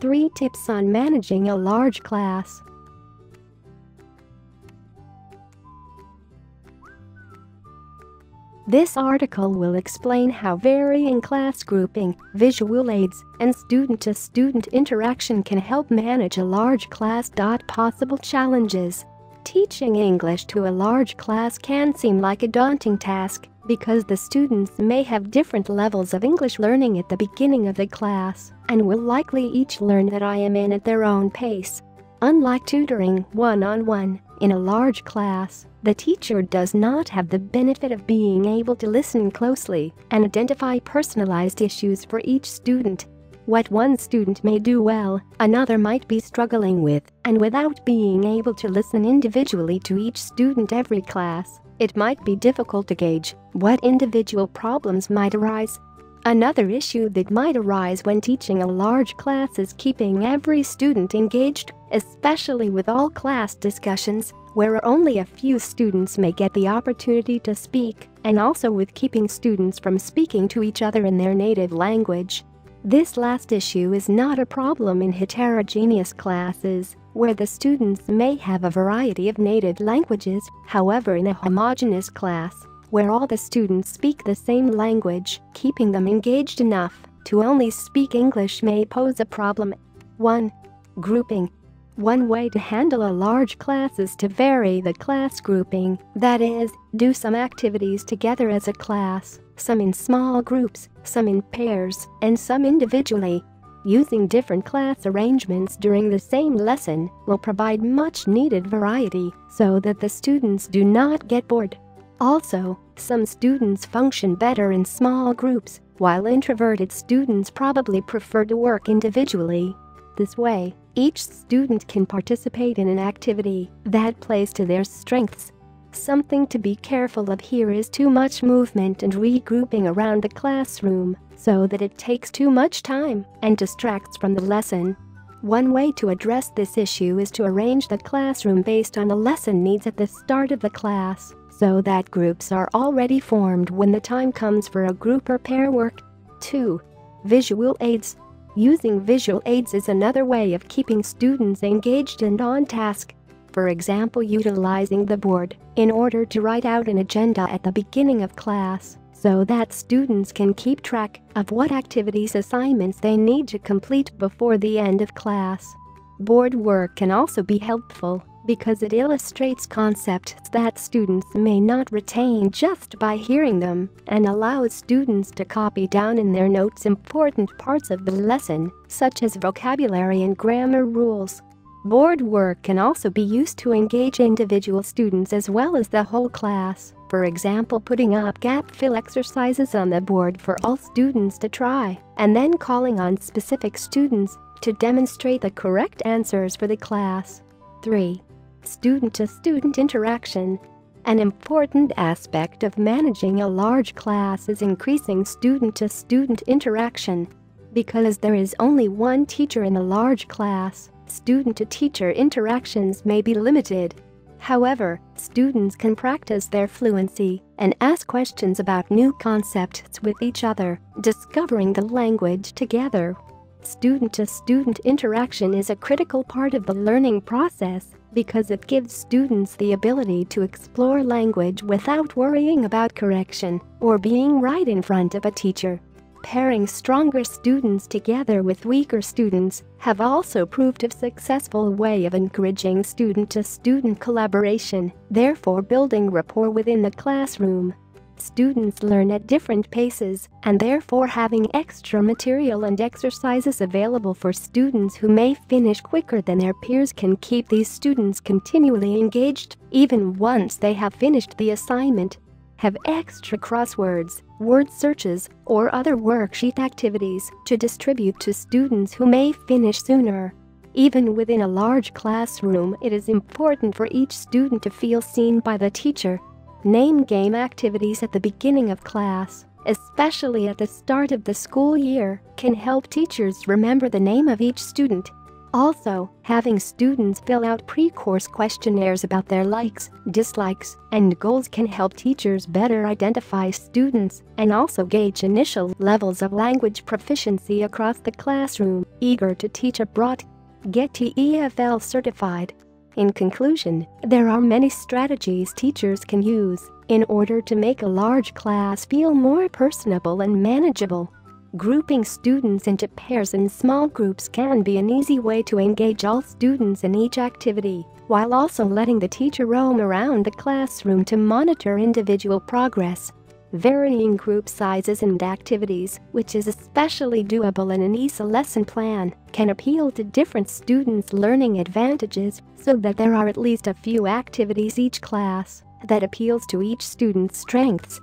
3 Tips on Managing a Large Class. This article will explain how varying class grouping, visual aids, and student-to-student interaction can help manage a large class. Possible challenges. Teaching English to a large class can seem like a daunting task because the students may have different levels of English learning at the beginning of the class and will likely each learn that IMN at their own pace. Unlike tutoring one-on-one, in a large class, the teacher does not have the benefit of being able to listen closely and identify personalized issues for each student. What one student may do well, another might be struggling with, and without being able to listen individually to each student every class, it might be difficult to gauge what individual problems might arise. Another issue that might arise when teaching a large class is keeping every student engaged, especially with all class discussions, where only a few students may get the opportunity to speak, and also with keeping students from speaking to each other in their native language. This last issue is not a problem in heterogeneous classes, where the students may have a variety of native languages. However, in a homogeneous class, where all the students speak the same language, keeping them engaged enough to only speak English may pose a problem. 1. Grouping. One way to handle a large class is to vary the class grouping, that is, do some activities together as a class, some in small groups, some in pairs, and some individually. Using different class arrangements during the same lesson will provide much-needed variety so that the students do not get bored. Also, some students function better in small groups, while introverted students probably prefer to work individually. This way, each student can participate in an activity that plays to their strengths. Something to be careful of here is too much movement and regrouping around the classroom so that it takes too much time and distracts from the lesson. One way to address this issue is to arrange the classroom based on the lesson needs at the start of the class, so that groups are already formed when the time comes for a group or pair work. 2. Visual aids. Using visual aids is another way of keeping students engaged and on task. For example, utilizing the board in order to write out an agenda at the beginning of class, so that students can keep track of what activities assignments they need to complete before the end of class. Board work can also be helpful because it illustrates concepts that students may not retain just by hearing them and allows students to copy down in their notes important parts of the lesson, such as vocabulary and grammar rules. Board work can also be used to engage individual students as well as the whole class. For example, putting up gap-fill exercises on the board for all students to try, and then calling on specific students to demonstrate the correct answers for the class. 3. Student-to-student interaction. An important aspect of managing a large class is increasing student-to-student interaction. Because there is only one teacher in a large class, student-to-teacher interactions may be limited. However, students can practice their fluency and ask questions about new concepts with each other, discovering the language together. Student-to-student interaction is a critical part of the learning process because it gives students the ability to explore language without worrying about correction or being right in front of a teacher. Pairing stronger students together with weaker students have also proved a successful way of encouraging student-to-student collaboration, therefore building rapport within the classroom. Students learn at different paces, and therefore having extra material and exercises available for students who may finish quicker than their peers can keep these students continually engaged, even once they have finished the assignment. Have extra crosswords, word searches, or other worksheet activities to distribute to students who may finish sooner. Even within a large classroom, it is important for each student to feel seen by the teacher. Name game activities at the beginning of class, especially at the start of the school year, can help teachers remember the name of each student. Also, having students fill out pre-course questionnaires about their likes, dislikes, and goals can help teachers better identify students and also gauge initial levels of language proficiency across the classroom. Eager to teach abroad? Get TEFL certified. In conclusion, there are many strategies teachers can use in order to make a large class feel more personable and manageable. Grouping students into pairs and small groups can be an easy way to engage all students in each activity, while also letting the teacher roam around the classroom to monitor individual progress. Varying group sizes and activities, which is especially doable in an ESA lesson plan, can appeal to different students' learning advantages so that there are at least a few activities each class that appeals to each student's strengths.